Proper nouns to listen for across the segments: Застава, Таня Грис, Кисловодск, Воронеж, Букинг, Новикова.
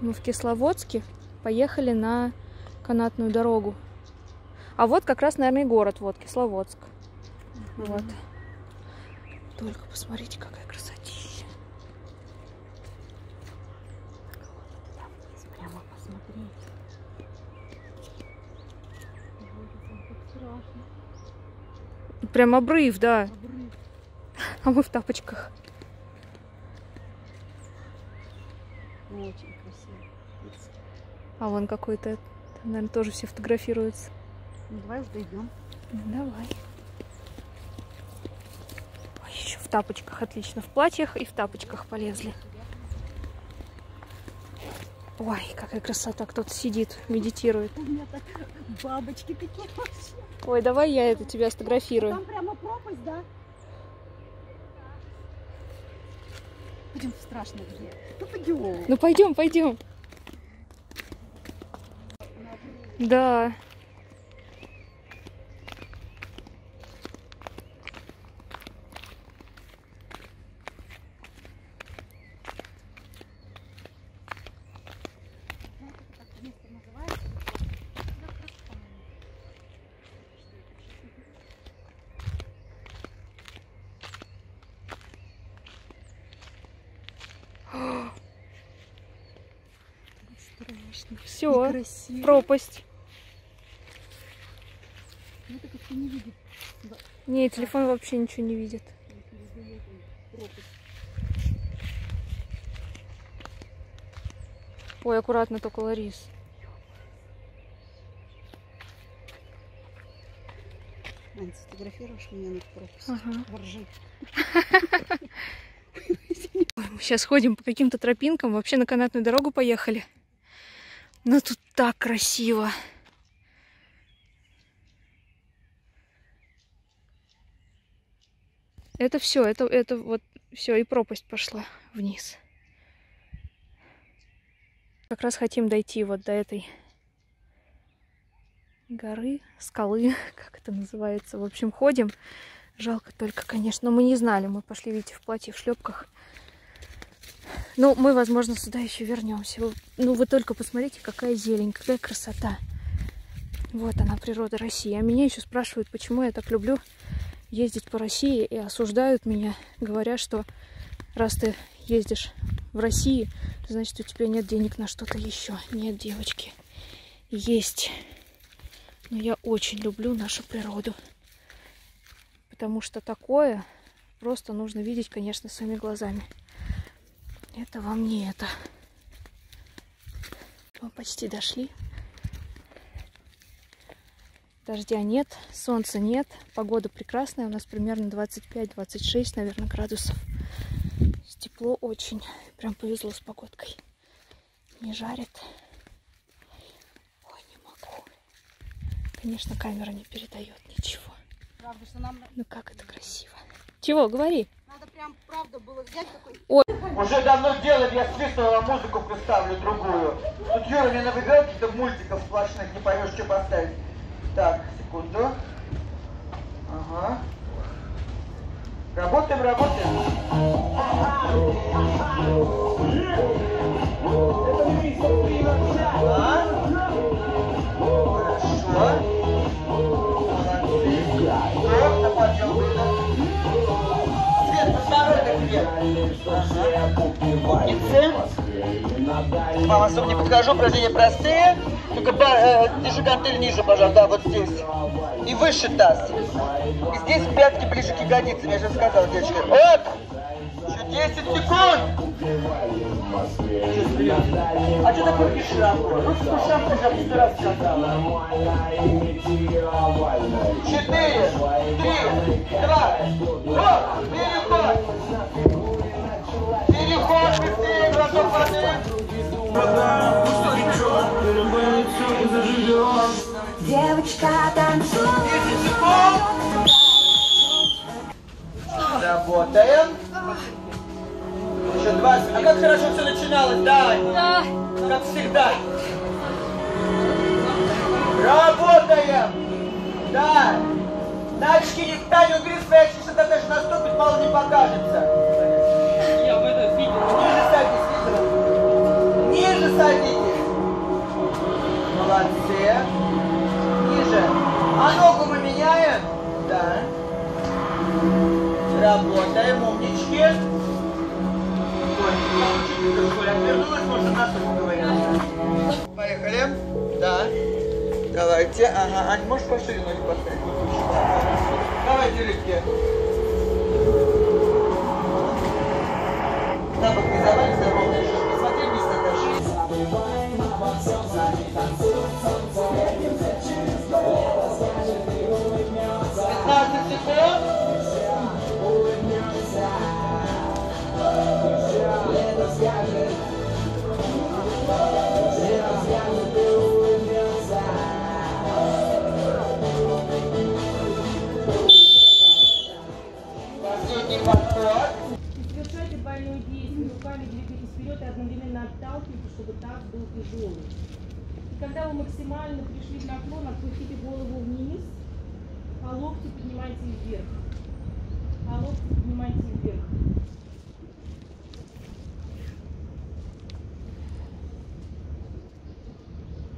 Мы в Кисловодске поехали на канатную дорогу. А вот как раз, наверное, и город, вот Кисловодск. Вот. Только посмотрите, какая красотища. Там есть, прямо посмотреть. Прям обрыв, да. Обрыв. А мы в тапочках. Очень красиво. А вон какой-то, наверное, тоже все фотографируются. Ну, давай уже дойдем. Давай. Ой, еще в тапочках, отлично. В платьях и в тапочках полезли. Ой, какая красота. Кто-то сидит, медитирует. У меня так бабочки такие вообще. Ой, давай я это тебя сфотографирую. Там прямо пропасть, да? Пойдем, страшно. Ну пойдем. Ну пойдем, пойдем. Да. Все, пропасть. Не, телефон вообще ничего не видит. Ой, аккуратно только, Ларис. Ань, сфотографируешь меня на пропасть? Ага. Воржи. Мы сейчас ходим по каким-то тропинкам. Вообще на канатную дорогу поехали. Ну тут так красиво. Это все, это вот все, и пропасть пошла вниз. Как раз хотим дойти вот до этой горы, скалы, как это называется. В общем, ходим. Жалко только, конечно, мы не знали. Мы пошли, видите, в платье, в шлепках. Ну, мы, возможно, сюда еще вернемся. Ну, вы только посмотрите, какая зелень, какая красота. Вот она, природа России. А меня еще спрашивают, почему я так люблю ездить по России, и осуждают меня, говоря, что раз ты ездишь в России, значит, у тебя нет денег на что-то еще. Нет, девочки, есть. Но я очень люблю нашу природу. Потому что такое просто нужно видеть, конечно, своими глазами. Это вам не это. Мы почти дошли. Дождя нет, солнца нет. Погода прекрасная. У нас примерно 25-26, наверное, градусов. Тепло очень. Прям повезло с погодкой. Не жарит. Ой, не могу. Конечно, камера не передает ничего. Правда, что нам... Ну как это красиво. Чего, говори. Надо прям, правда, было взять такой... Ой. Уже давно делали, я свистывала музыку, представлю другую. Тут Юра мне набегает каких-то мультиков сплошных, не поймешь, что поставить. Так, секунду. Ага. Работаем, работаем. Хорошо. Молодцы. Мама, особо не подхожу, упражнения простые. Только держи гантель ниже, пожалуйста, да, вот здесь. И выше таз. И здесь пятки ближе к ягодицам, я же сказала, девочка. Оп! Еще 10 секунд! А что такое пиша? Русскую шапку я в 100 раз сказала. 4, 3, 2, 1, переход! Переход быстрее, глазок воды! Девочка, танцует! 10 секунд! Работаем! Еще 20. А как хорошо все начиналось, да? Да! Как всегда! Работаем! Да! Дальше через Таню Грис, твоя чистота даже наступит, мало не покажется. Я в этом видел. Не листайтесь, видел. Не садитесь. Молодцы. Ниже. А ногу мы меняем? Да. Работаем, умнички. Поехали. Да. Давайте. Ага. Ань, можешь пошире ноги поставить? Давайте, рыбки. На бок не завалится, ровно еще. Посмотри, быстро дальше. 15 секунд. Совершайте больную действие, руками двигайтесь вперед и одновременно отталкивайте, чтобы таз был тяжелый. И когда вы максимально пришли в наклон, отпустите голову вниз, а локти поднимайте вверх. А локти поднимайте вверх.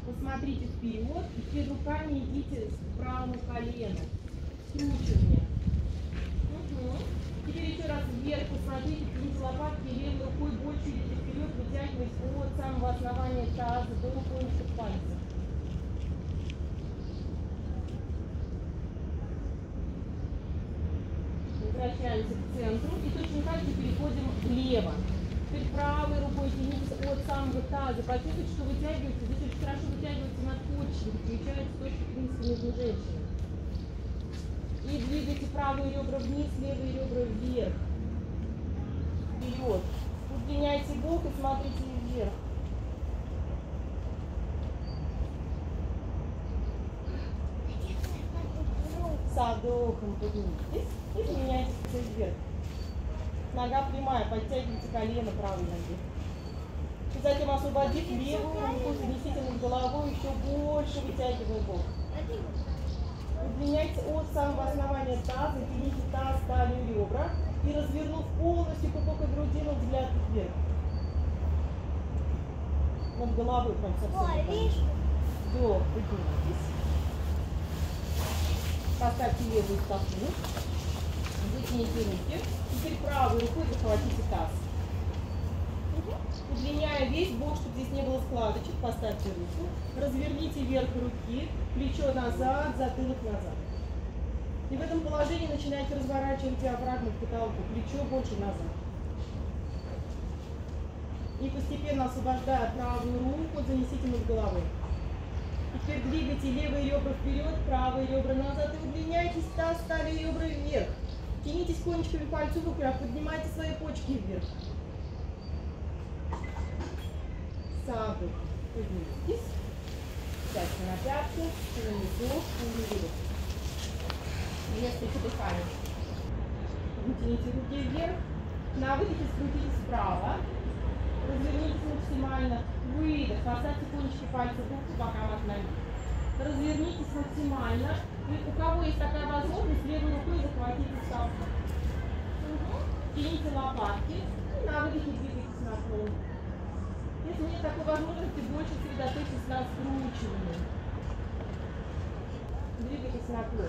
Посмотрите вперед и теперь руками идите к правому колену. Скручивание. Теперь еще раз вверх, посмотрите, берите лопатки левой рукой в очередь вперед, вытягиваясь от самого основания таза до кончиков пальцев. Возвращаемся к центру и точно так же переходим влево. Теперь правой рукой тянитесь от самого таза, почувствуйте, что вытягиваете, здесь очень хорошо вытягивается надпочечник, включается точка, в принципе, между женщинами. И двигайте правые ребра вниз, левые ребра вверх. Вперед. Удлиняйте бок и смотрите вверх. Со вдохом поднимитесь и удлиняйте вверх. Нога прямая, подтягивайте колено правой ноги. И затем освободите левую руку, занесите над головой, еще больше вытягивая бок. Удлиняйте от самого основания таза, тяните таз, талию, ребра и, развернув полностью пупок и грудину, взгляд вверх. Над головой прям совсем. Вдох, поднимитесь. Поставьте левую стопу. Вытяните руки. Теперь правой рукой захватите таз. Удлиняя весь бок, чтобы здесь не было складочек, поставьте руку, разверните верх руки, плечо назад, затылок назад. И в этом положении начинайте разворачивать обратно к потолку, плечо больше назад. И постепенно освобождая правую руку, занесите над головой. И теперь двигайте левые ребра вперед, правые ребра назад и удлиняйтесь, таз, талию, ребра вверх. Тянитесь кончиками пальцев рук, поднимайте свои почки вверх. Сабы. Поднимитесь. Пятки на пятку. Вверх. Несколько дыханий. Вытяните руки вверх. На выдохе скрутитесь вправо. Развернитесь максимально. Выдох. Поставьте кончики пальцев рук по бокам от ноги. Развернитесь максимально. И у кого есть такая возможность, левой рукой захватите стопу. Тяните лопатки. И на выдохе двигайтесь на пол. Если нет такой возможности, больше сосредоточьтесь на скручивании. Двигайтесь на пол.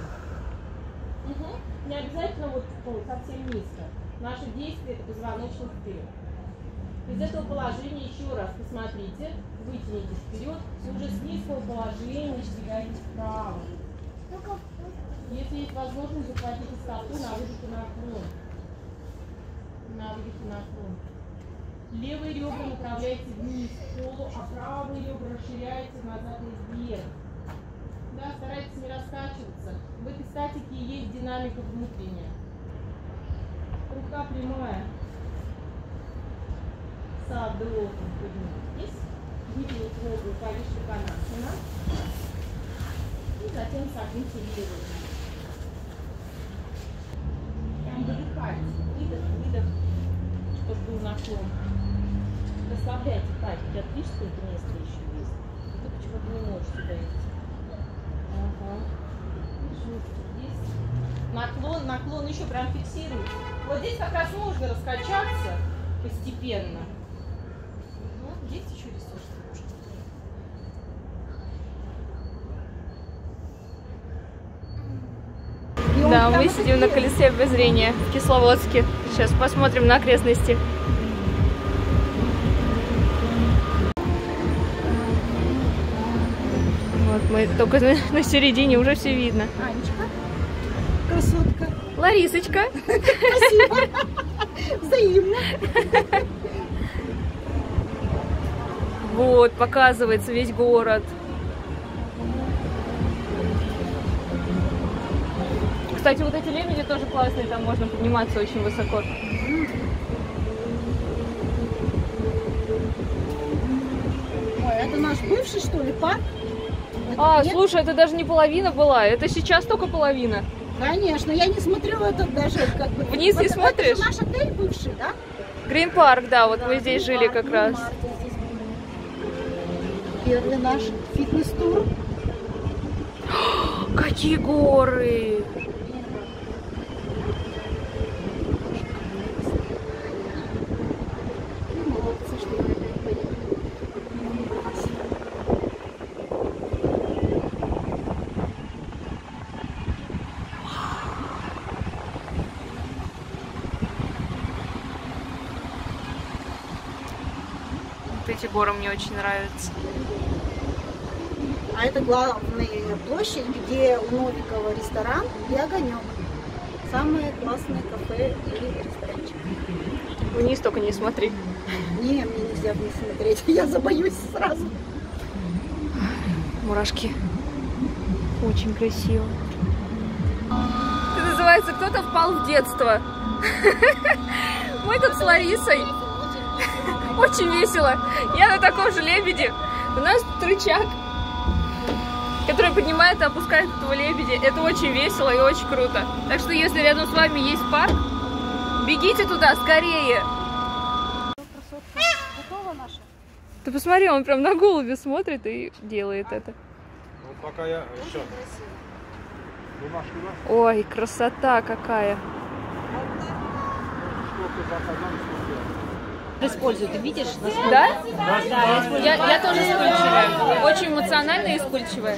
Не обязательно вот совсем низко. Наше действие – это позвоночник вперед. Из этого положения еще раз посмотрите, вытянитесь вперед, и уже с низкого положения двигайтесь вправо. Если есть возможность, захватите стопу на выдохе на наклон. На выдохе на наклон. Левые ребра направляете вниз к полу, а правые ребра расширяются назад и вверх. Да, старайтесь не раскачиваться. В этой статике есть динамика внутренняя. Рука прямая. Со вдохом поднимитесь. Вытяните ногу повыше канатина. И затем согните левую. Прям выдыхайте. Выдох, выдох, чтобы был наклон. Расслабляйте пальчики, отлично, что это место еще есть. Ты почему-то не можешь сюда идти. Ага. Наклон, наклон еще прям фиксируйте. Вот здесь как раз можно раскачаться постепенно. Вот здесь еще ресурсы. Да, мы сидим на колесе обозрения в Кисловодске. Сейчас посмотрим на окрестности. Вот мы только на середине, уже все видно. Анечка, красотка. Ларисочка. Спасибо. Взаимно. Вот, показывается весь город. Кстати, вот эти лебеди тоже классные, там можно подниматься очень высоко. Ой, это наш бывший, что ли, парк? А, нет? Слушай, это даже не половина была, это сейчас только половина. Конечно, я не смотрела этот даже. Как бы. Вниз вот, не смотришь? Это наш отель бывший, да? Грин парк, да, вот да, мы здесь жили как раз. Первый наш фитнес-тур. Какие горы! Эти горы мне очень нравятся. А это главная площадь, где у Новикова ресторан и огонек. Самое классное кафе и ресторанчик. Вниз только не смотри. Не, мне нельзя вниз смотреть. Я забоюсь сразу. Мурашки. Очень красиво. Это называется «Кто-то впал в детство». Мы тут с Ларисой. Очень весело. Я на таком же лебеде. У нас тут рычаг, который поднимает и опускает этого лебедя. Это очень весело и очень круто. Так что, если рядом с вами есть парк, бегите туда скорее. Ты посмотри, он прям на голубя смотрит и делает это. Ну, пока я... Ой, красота какая. Использую, ты видишь? Да? Да, я тоже скульпчивая. Очень эмоциональная и скульпчивая.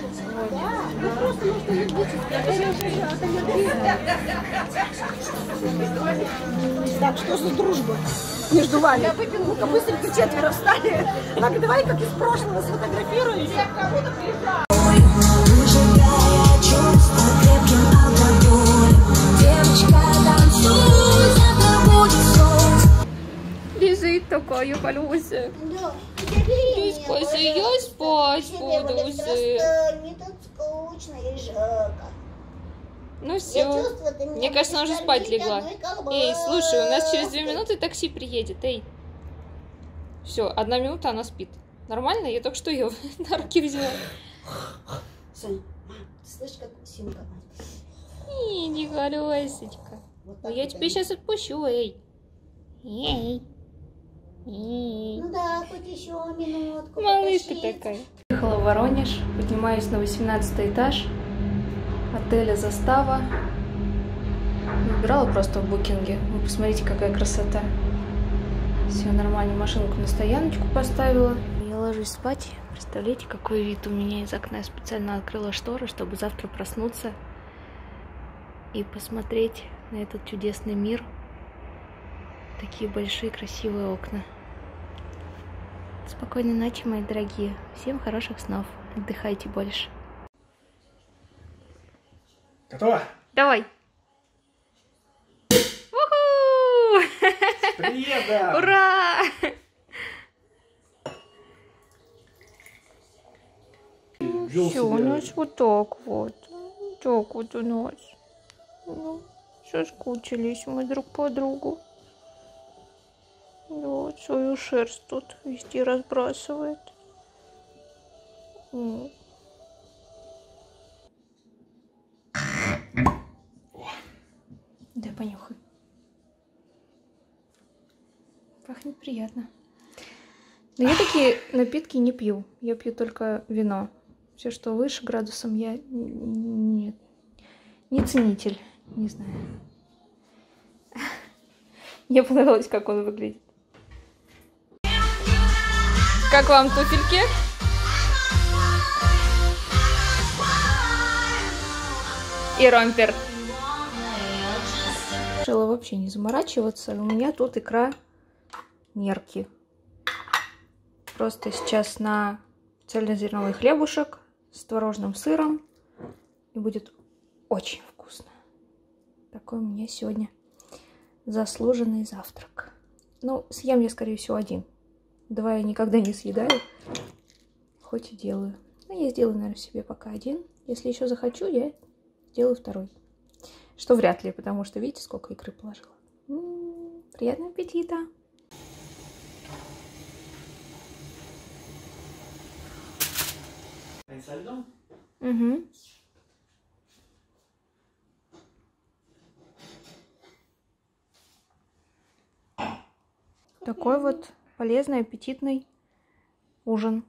Так, что за дружба между вами? Я выпила, быстренько четверо встали. Так, давай как из прошлого сфотографируем. Я кому-то прилетаю. Такая Халюся. Ты спайся, я спать буду уже. Мне тут скучно и жарко. Ну все, мне кажется, она уже спать легла. Эй, слушай, у нас через 2 минуты такси приедет, эй. Все, 1 минута, она спит. Нормально? Я только что ее на руки взяла. Соня, мам, ты слышишь, как Симка? Иди, Халюсечка. Я тебя сейчас отпущу, эй. Эй. Ну да, хоть еще минутку. Малышка такая. Приехала в Воронеж, поднимаюсь на 18 этаж отеля «Застава». Выбирала просто в букинге. Вы посмотрите, какая красота. Все нормально, машинку на стояночку поставила. Я ложусь спать. Представляете, какой вид у меня из окна. Я специально открыла шторы, чтобы завтра проснуться и посмотреть на этот чудесный мир. Такие большие красивые окна. Спокойной ночи, мои дорогие. Всем хороших снов. Отдыхайте больше. Готово? Давай. У-ху! С приездом! Ура! Все у нас вот так вот. Так вот у нас. Ну, соскучились мы друг по другу. Вот свою шерсть тут везде разбрасывает. О, дай понюхай. Пахнет приятно. Но я такие напитки не пью. Я пью только вино. Все, что выше градусом, я не ценитель. Не знаю. Мне понравилось, как он выглядит. Как вам туфельки? И ромпер. решила вообще не заморачиваться. У меня тут икра нерки. Просто сейчас на цельнозерновый хлебушек с творожным сыром. И будет очень вкусно. Такой у меня сегодня заслуженный завтрак. Ну, съем я, скорее всего, один. Два я никогда не съедаю. Хоть и делаю. Ну, я сделаю, наверное, себе пока один. Если еще захочу, я сделаю второй. Что вряд ли, потому что, видите, сколько икры положила. Приятного аппетита! Угу. Такой вот полезный, аппетитный ужин.